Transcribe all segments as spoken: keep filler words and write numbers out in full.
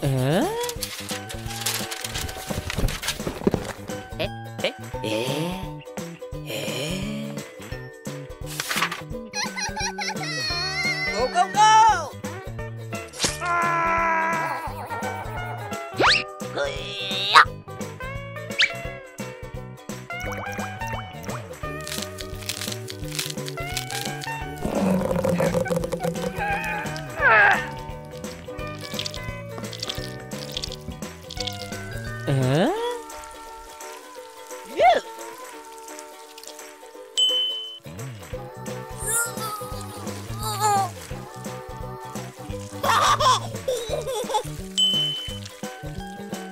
Uh? Eh? Eh? Eh? Eh? Go, go, go! Huh?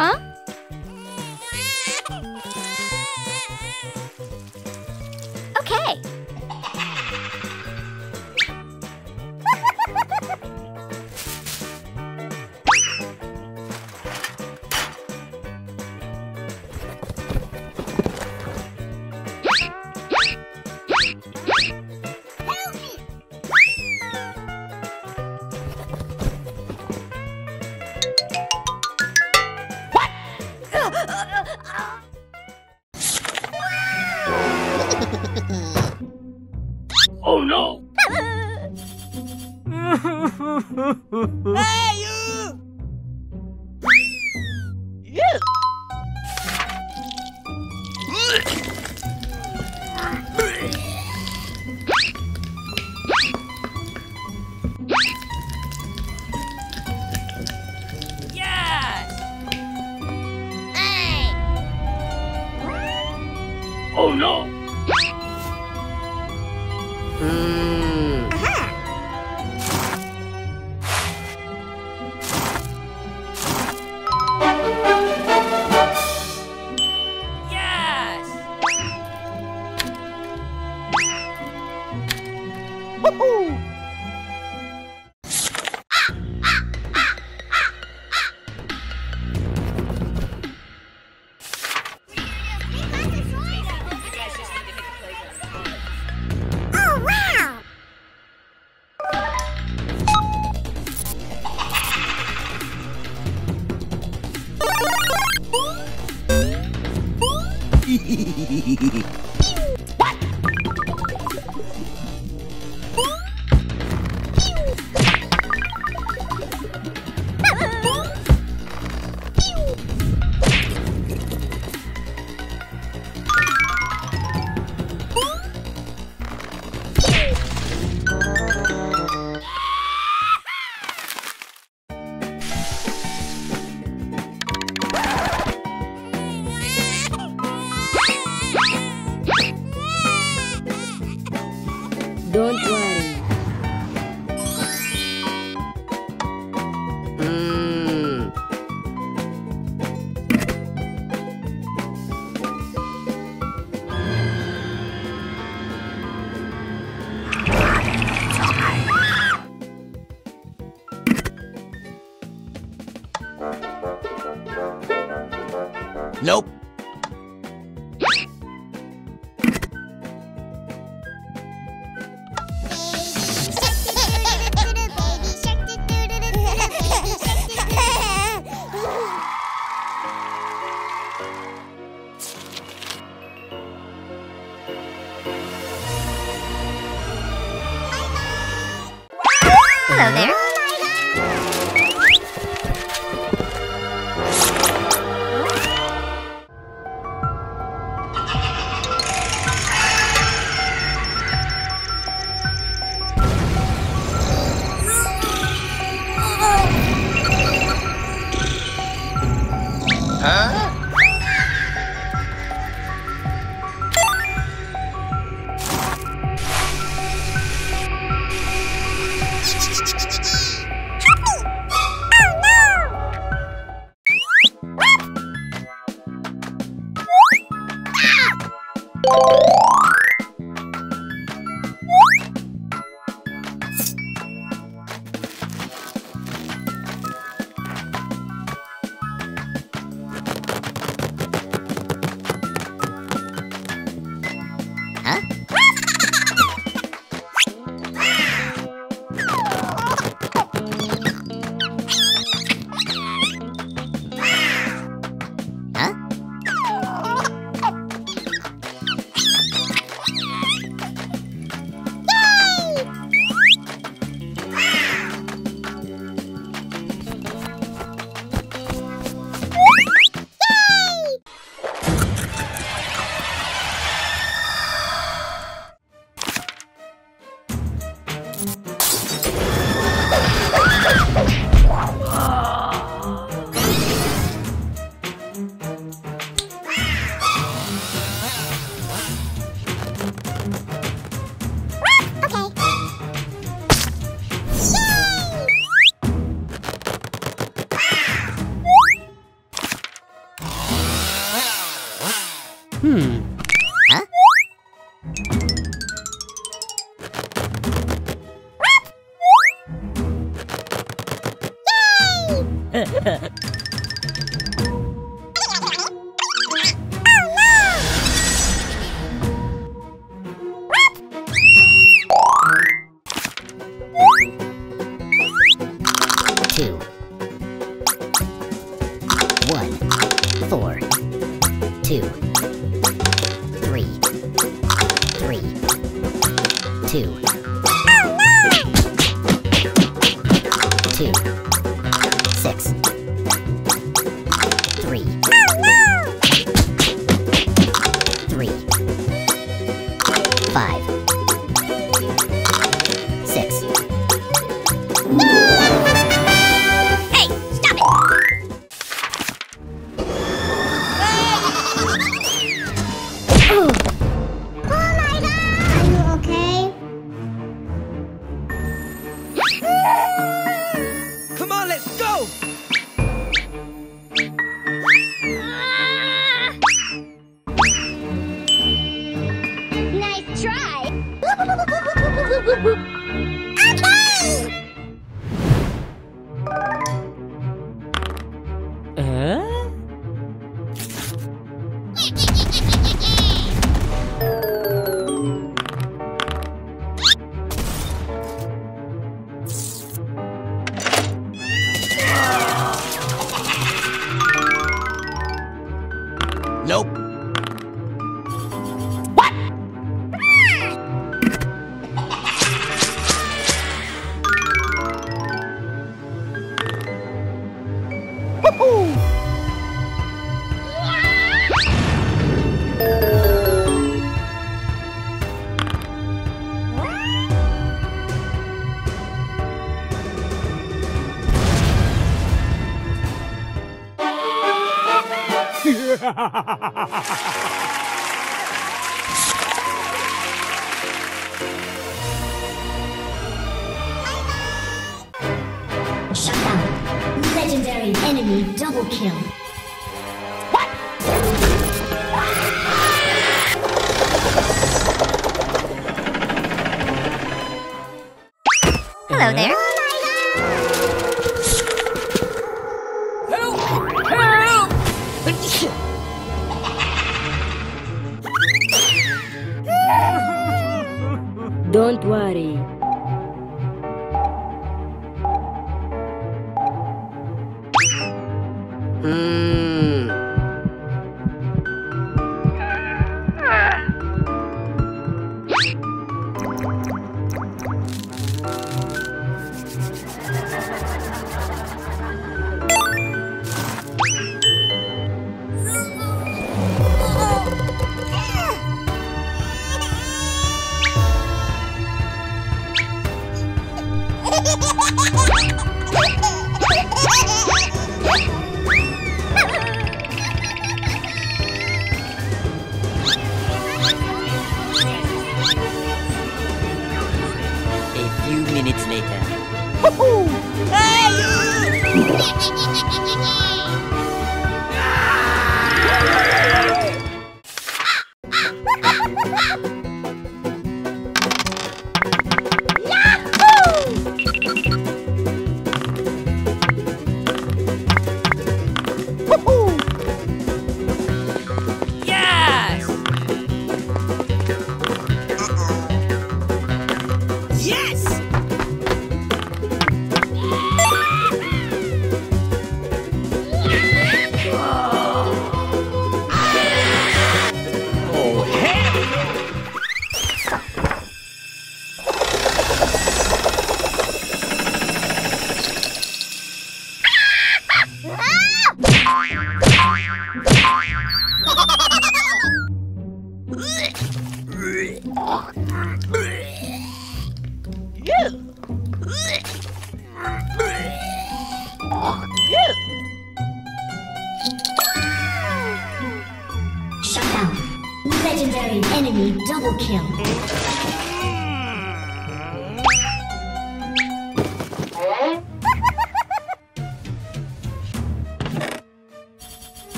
Yeah. Huh? Okay. Oh no! Hey you! Yeah. Yes! Hey! Oh no! Mm. Aha. Yes. Woohoo. What? Don't worry. Mm. Nope. Hello there. Huh? Huh?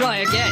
Try again.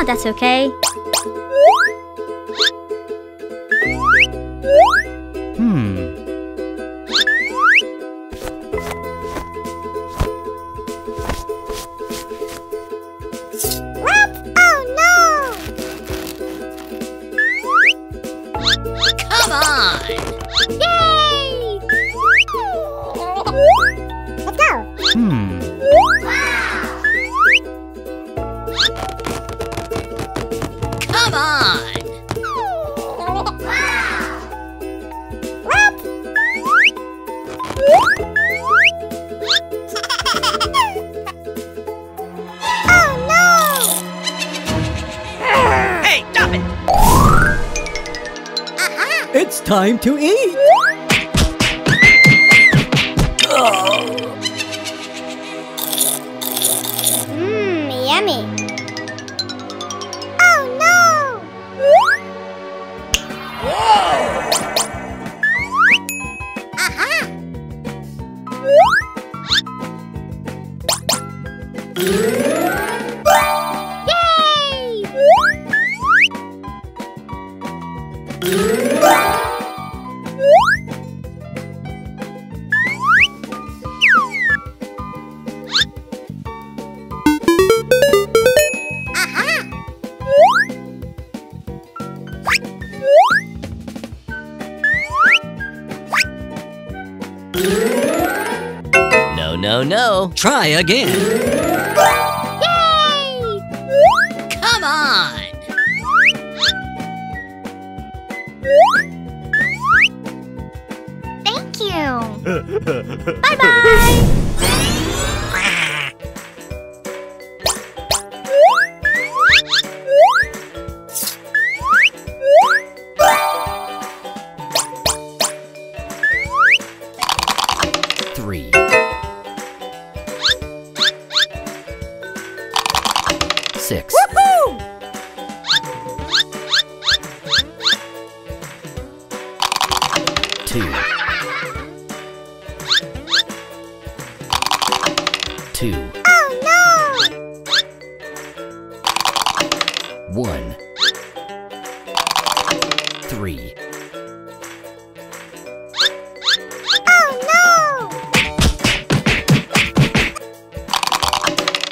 Oh, that's okay. Hmm. What? Oh no! Come on! Yay! Let's go! Hmm. Wow! Come on! It's time to eat! Mmm, yummy! Oh no! Whoa! Aha! Yay! No, no, no. Try again. Yay! Come on! Thank you. Bye-bye! Three. Six. Woohoo! Two. Two. Oh no! One. Three.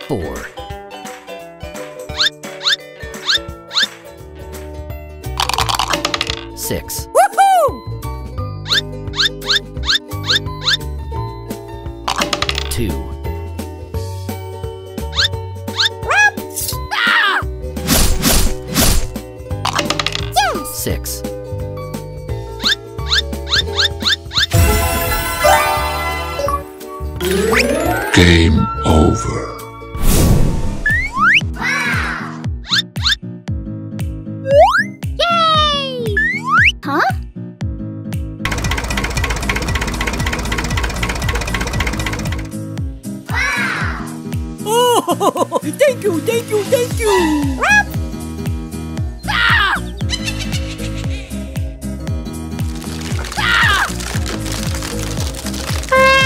Four. Six. Woohoo! Two. Ah! Yeah. Six. Game over. Thank you, thank you, thank you! Ah! Ah! Yay!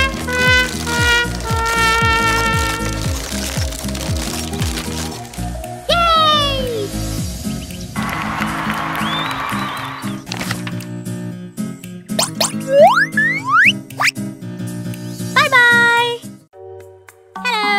Bye-bye! Hello!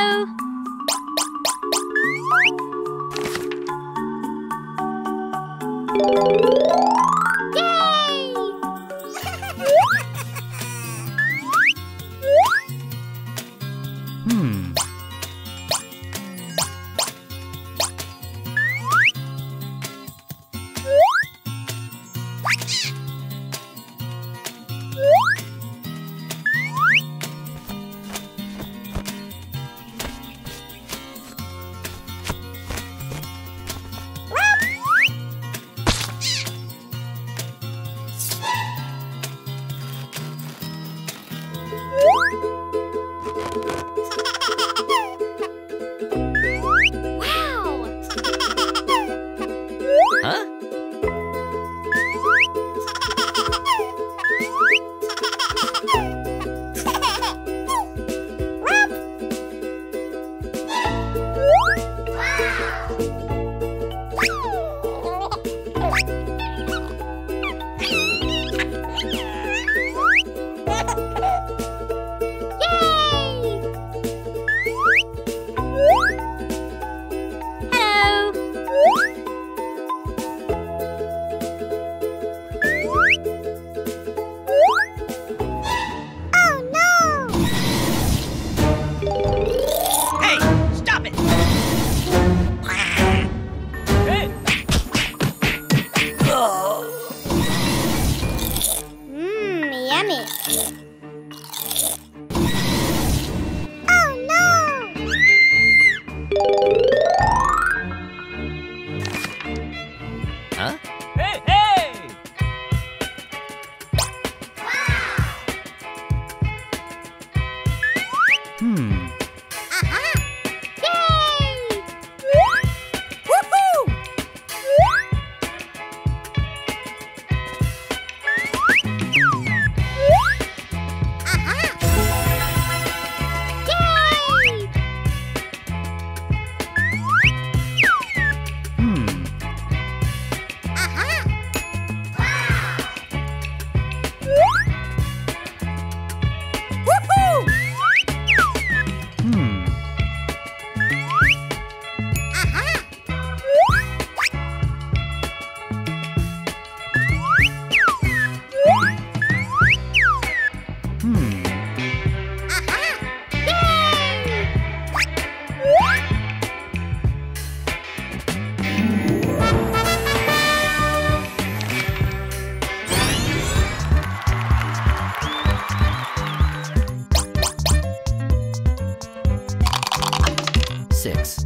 six.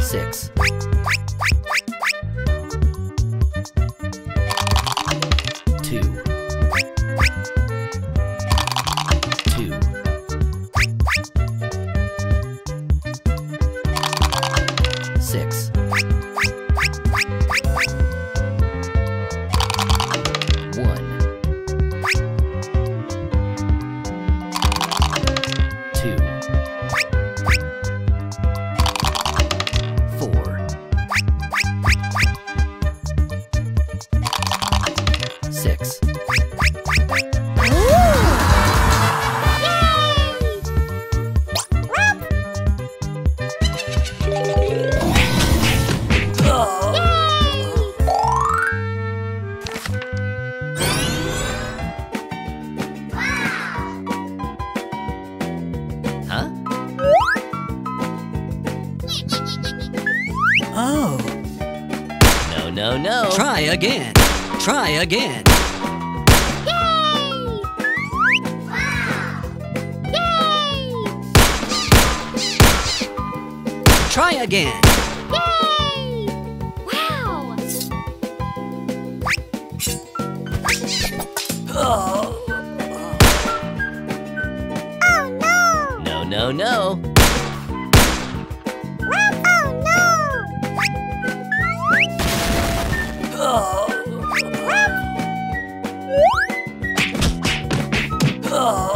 Six. Two. Two. Six. Six. Oh. No, no, no. Try again. Try again. Try again. Yay! Wow! Oh. Oh no! No, no, no. Oh no! Oh. Oh. Oh.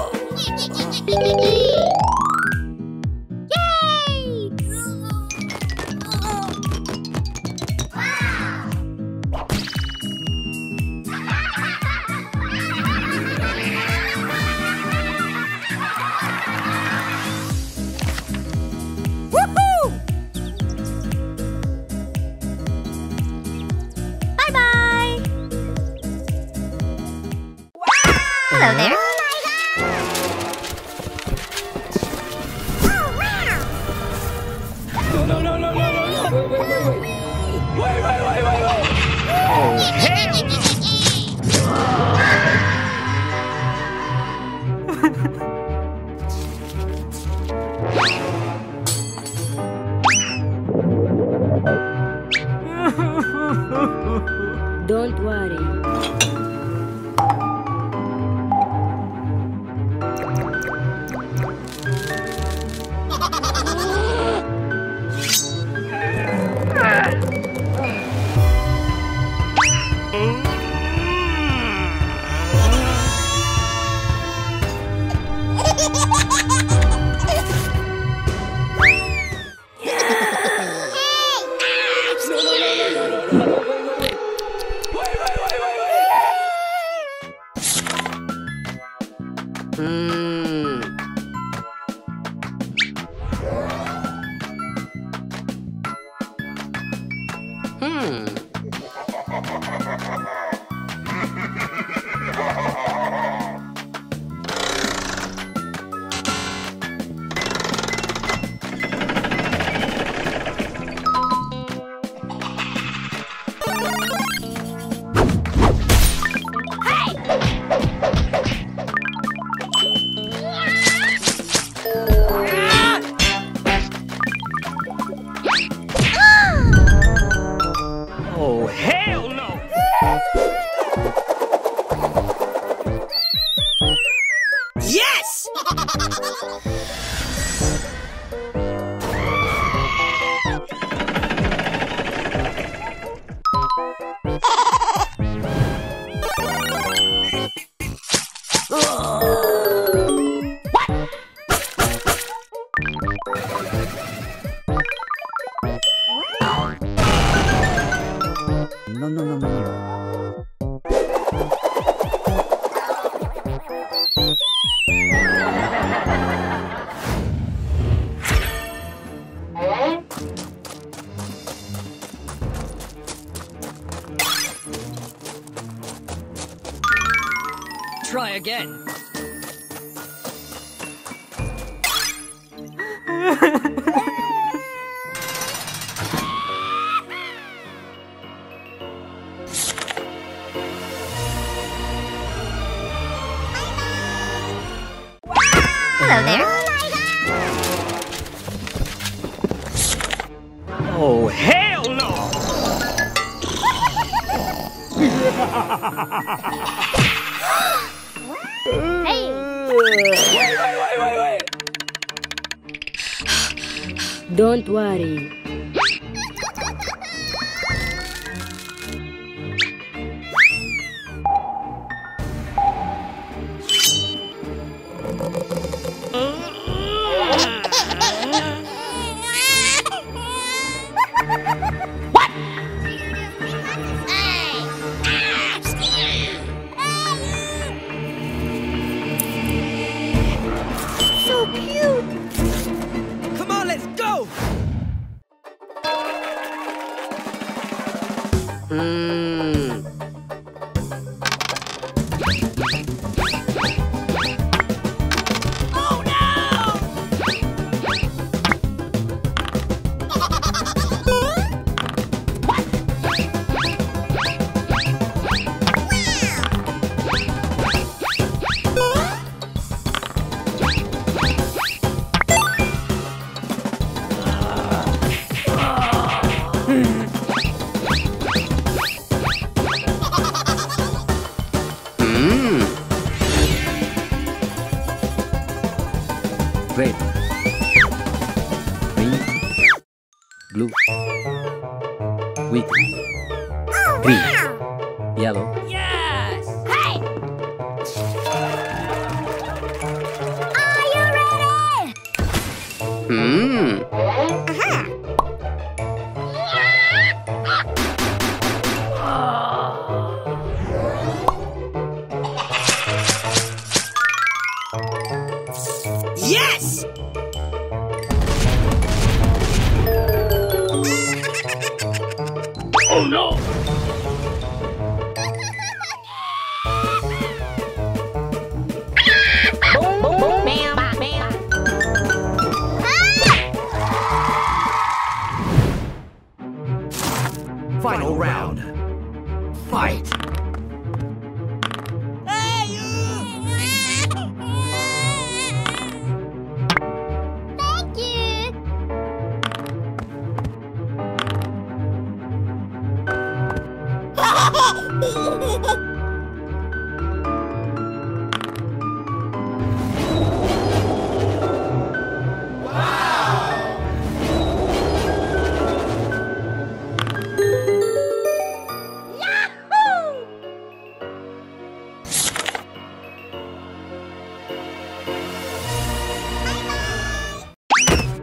Hello there. Oh my God. No, no, no, no, no, no, wait, wait, wait, wait. Wait, wait, wait, wait, wait. Oh, hell no. Don't worry. Mm. Hmm. Yes! No, no, no, no, no. Try again. Wow! Hello there. Oh, my God. Oh hell no! Hey! Wait, wait, wait, wait, wait! Don't worry.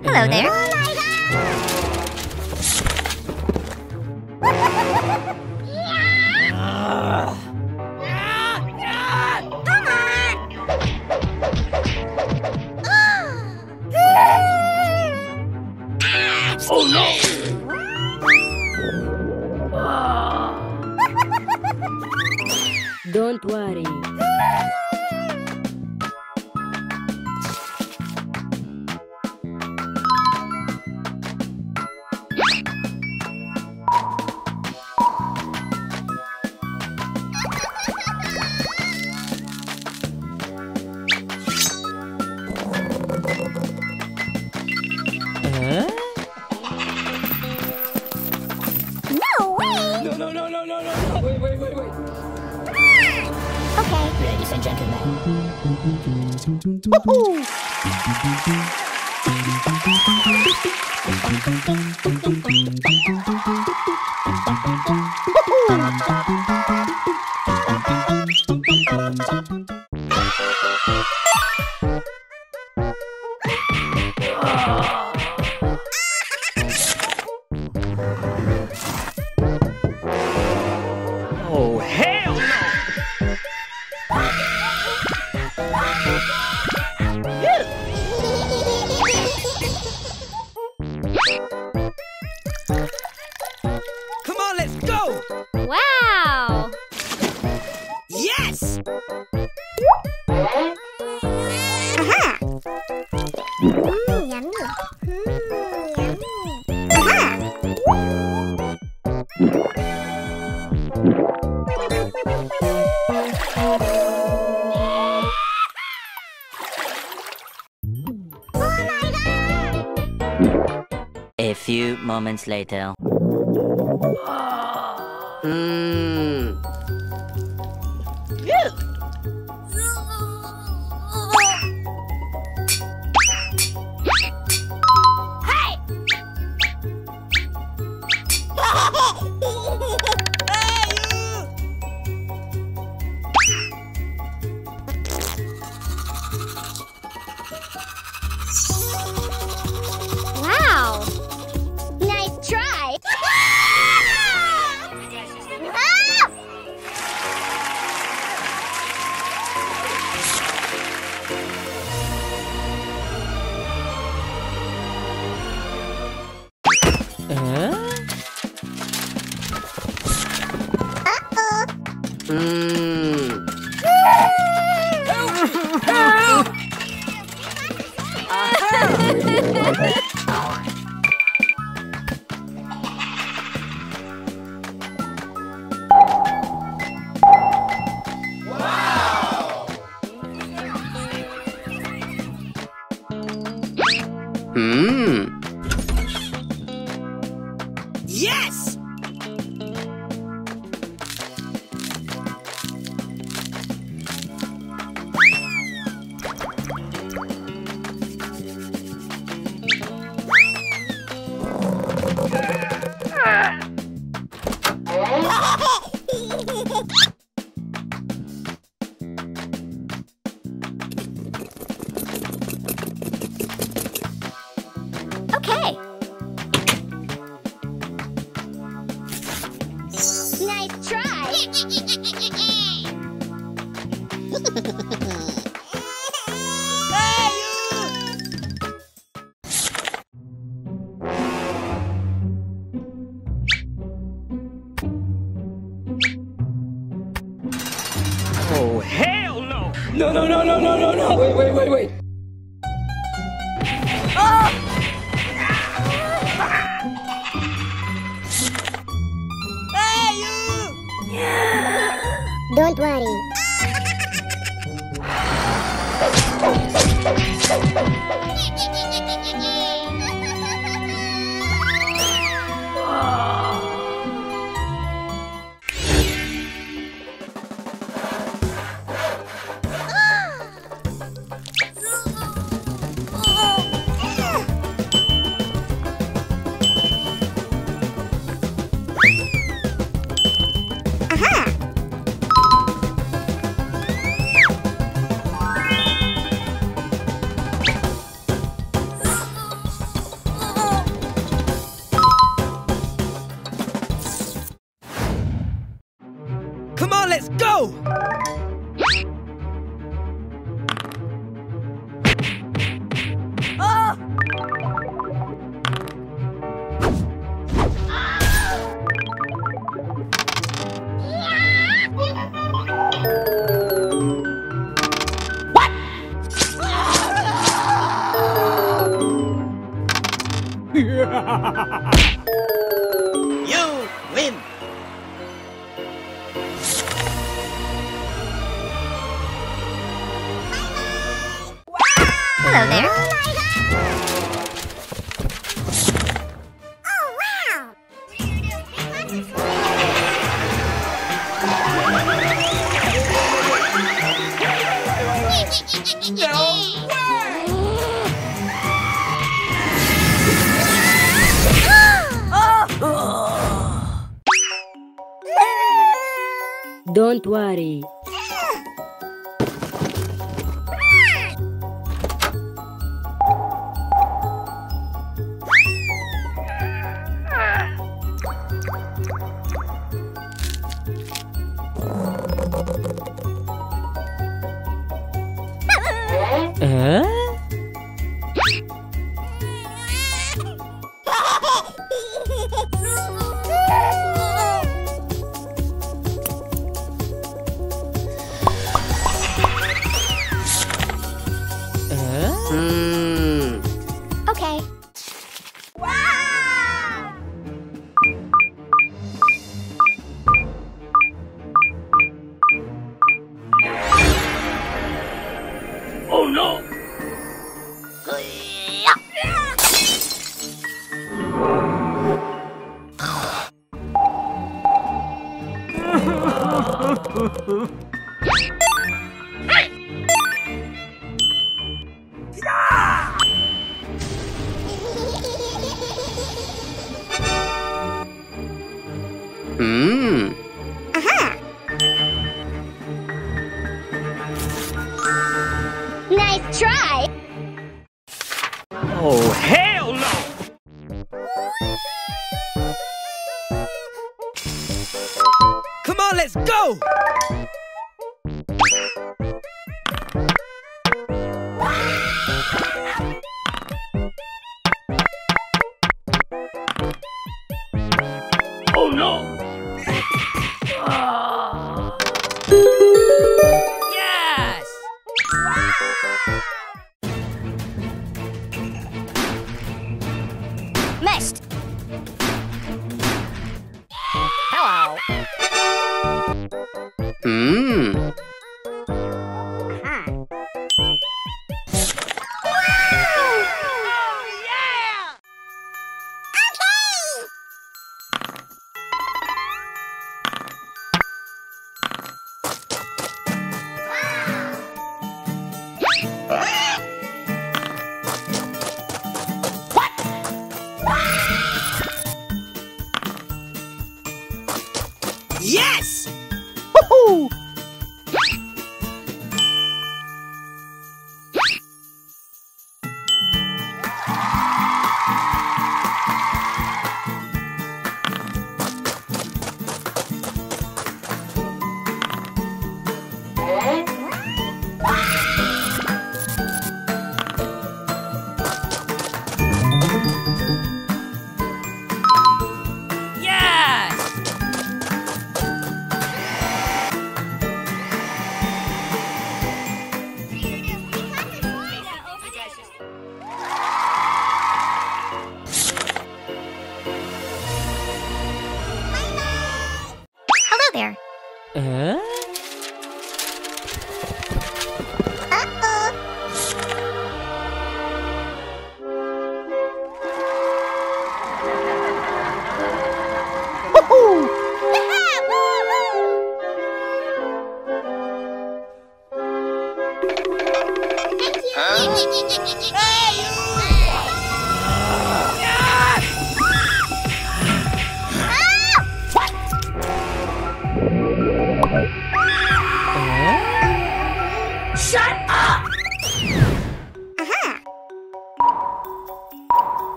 Hello there. Oh my God! uh. few moments later. Mm. Don't worry.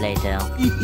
Later. Hello.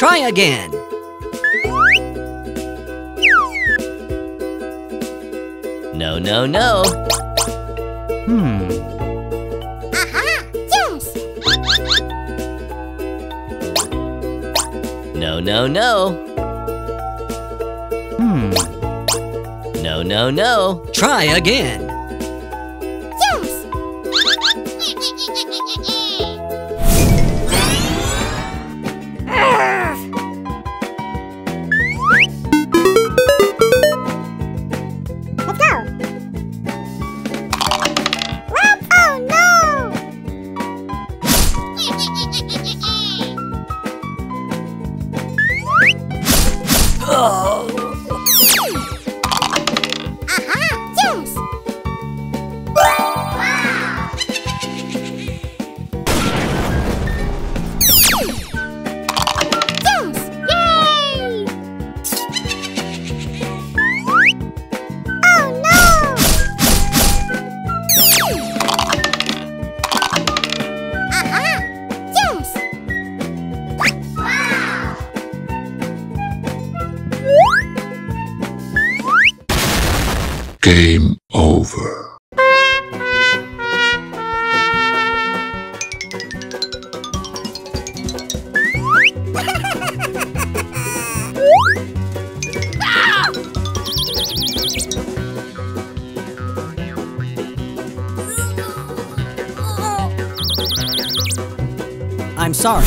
try again. No, no, no. Hmm. Aha, yes. No, no, no. Hmm. No, no, no. Try again. Game over. I'm sorry.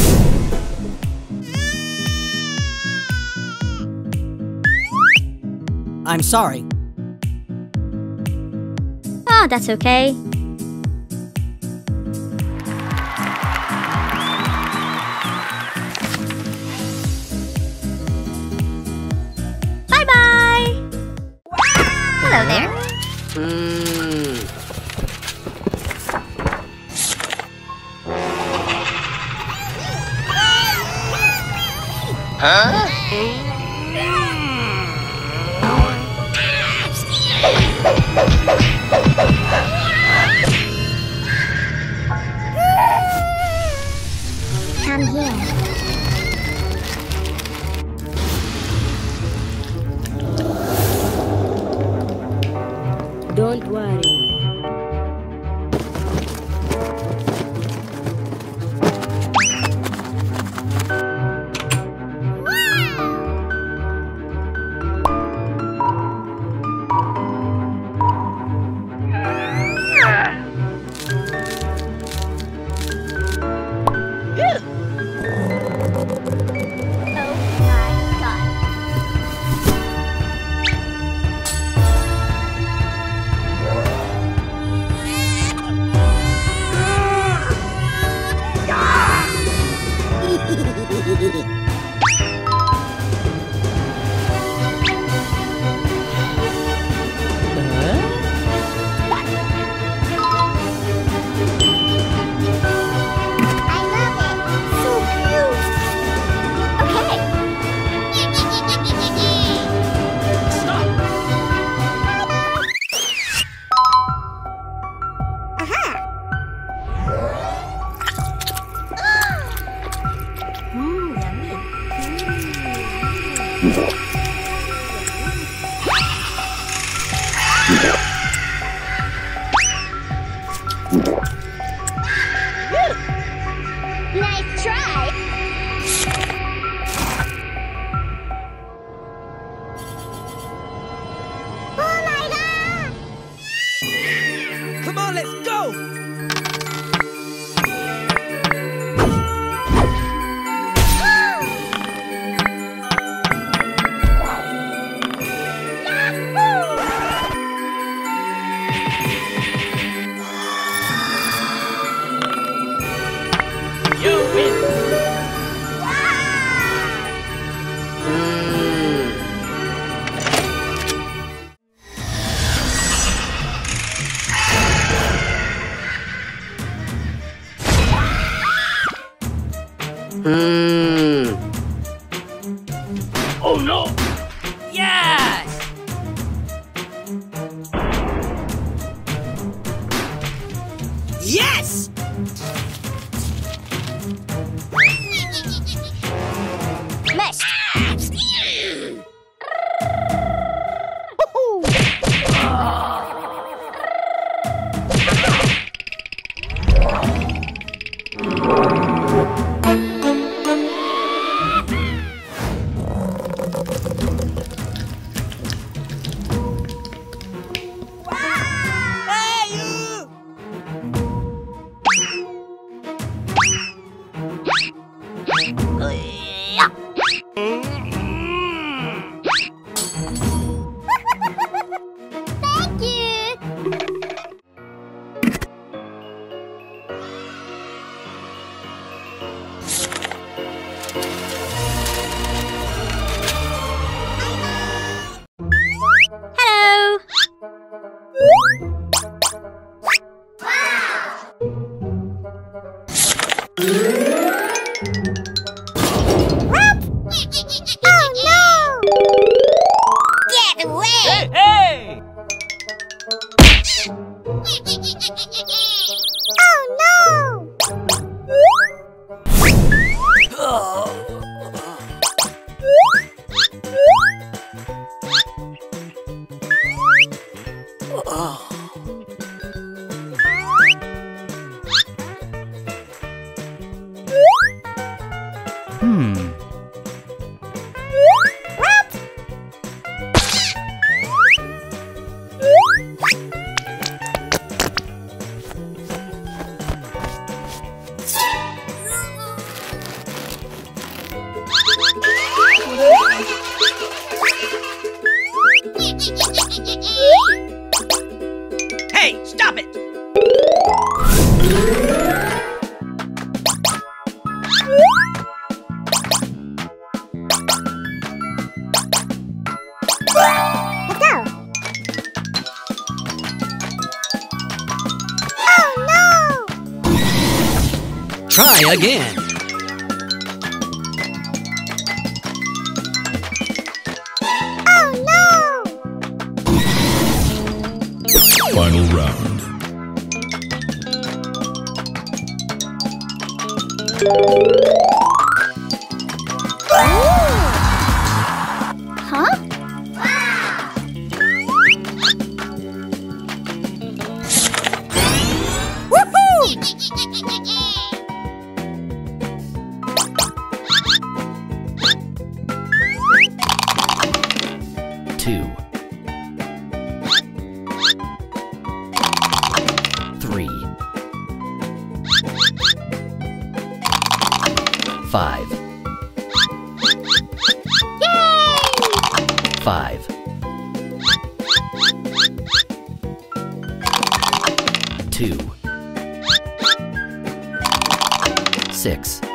I'm sorry. Oh, that's okay. Bye-bye! Hello there. Mm. Huh? Don't worry. Nice try. Oh my God! Come on, let's go. Hmm. Oh no! Yes! Yes! try again. Oh no! Final round. Huh? Two. Three. Five. Yay! Five. Two. Six. Yay!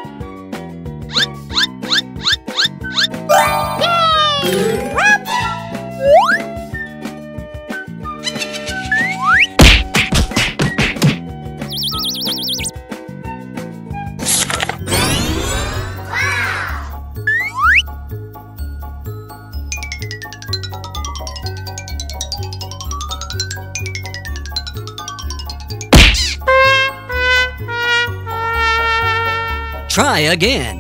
Try again.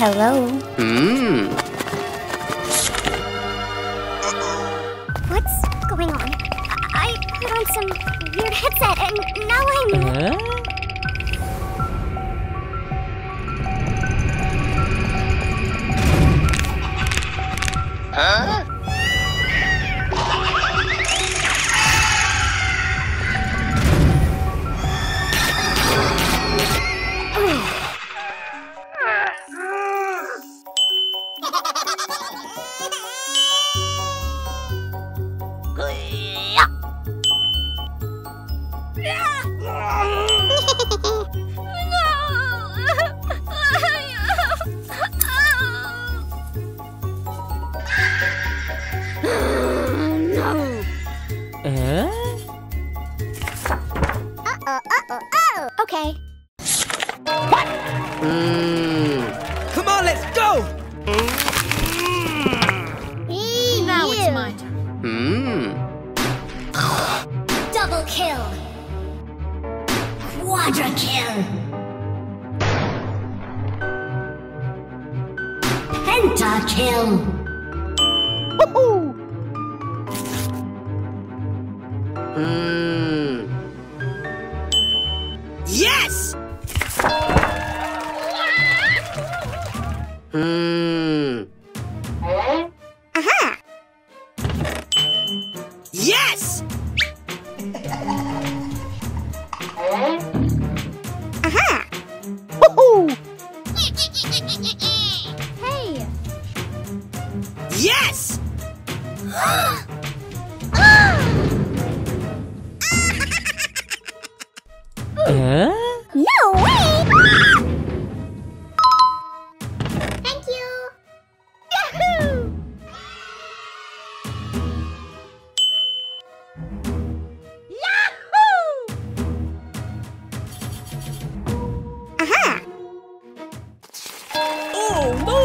Hello. Mm. What's going on? I, I put on some weird headset and now I'm... Huh? Huh? Pentakill! Woohoo! Mm. Yes! Hmm. Aha! Yes! Aha! Woohoo! Hey! Yes! Huh? No way! Thank you! Yahoo! Yahoo! Aha! Oh no!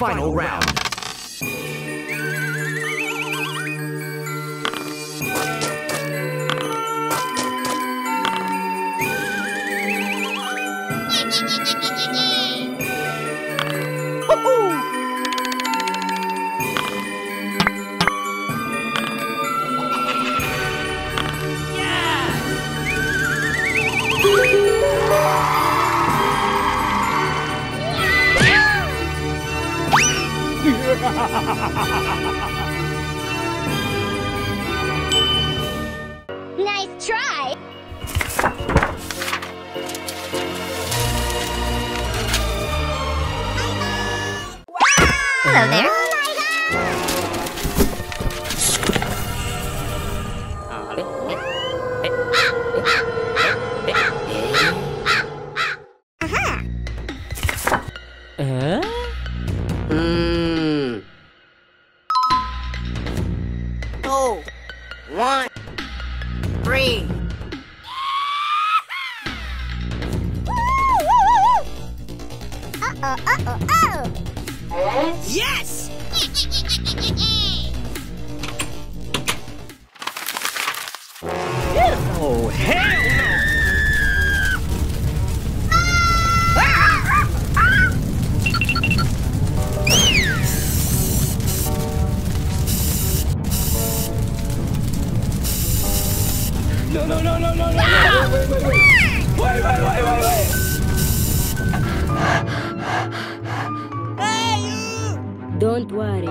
Final round. Nice try. Hello there. One, three. Uh-oh, uh-oh, uh-oh. Yes! Oh, hell no! No, no, no, no, no, no, no, wait, wait, wait, wait, wait, wait, wait, wait, wait. Hey, you! Don't worry.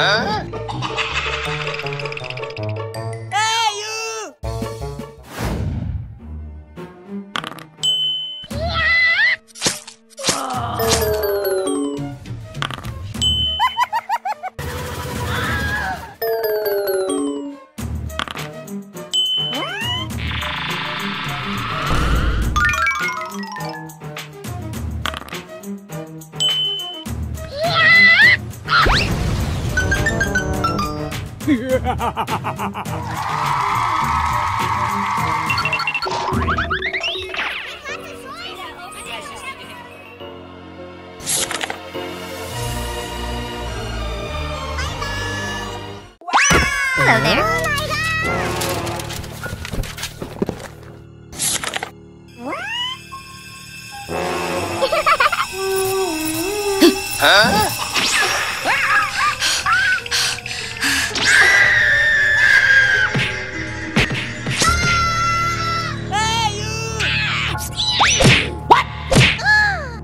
Huh? Hey, you! Yeah. Oh. Hello there. Huh? Yeah!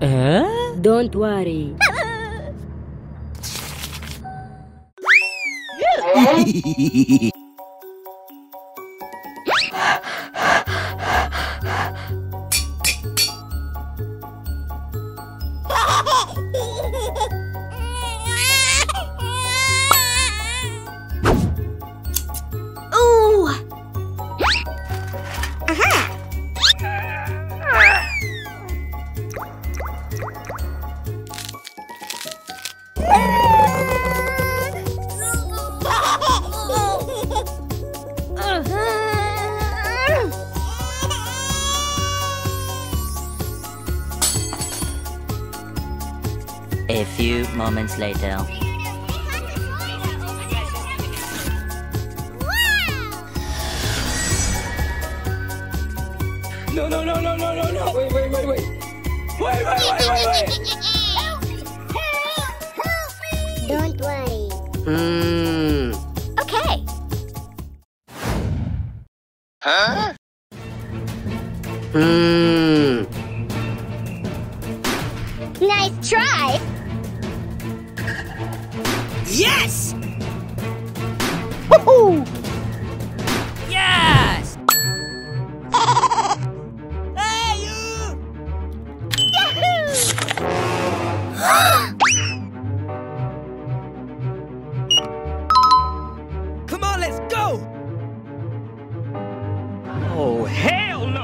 Huh? Don't worry. A few moments later. No, no, no, no, no, no, no, wait, wait, wait, wait. Wait, wait, wait, wait, wait. Don't worry. Mm. Okay. Huh? Hmm. Nice try. Yes! Woohoo! Yes! Hey, you! Yahoo! Come on, let's go! Oh, hell no!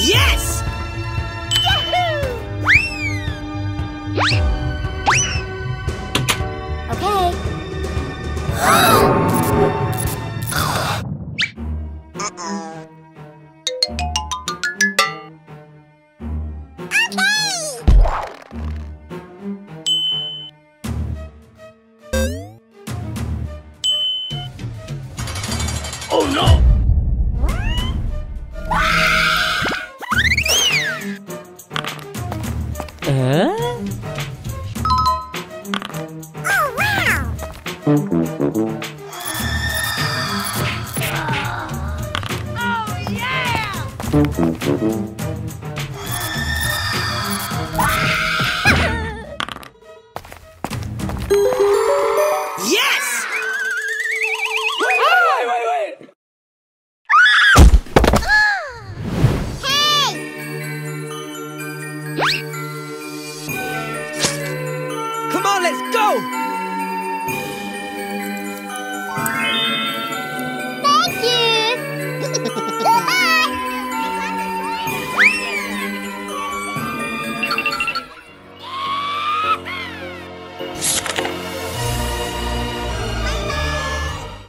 Yes! Yahoo! Okay. Uh-oh. Okay! Oh no! Huh? Oh, wow! Oh, yeah! Yes! Wait, wait, wait, wait, wait! Let's go!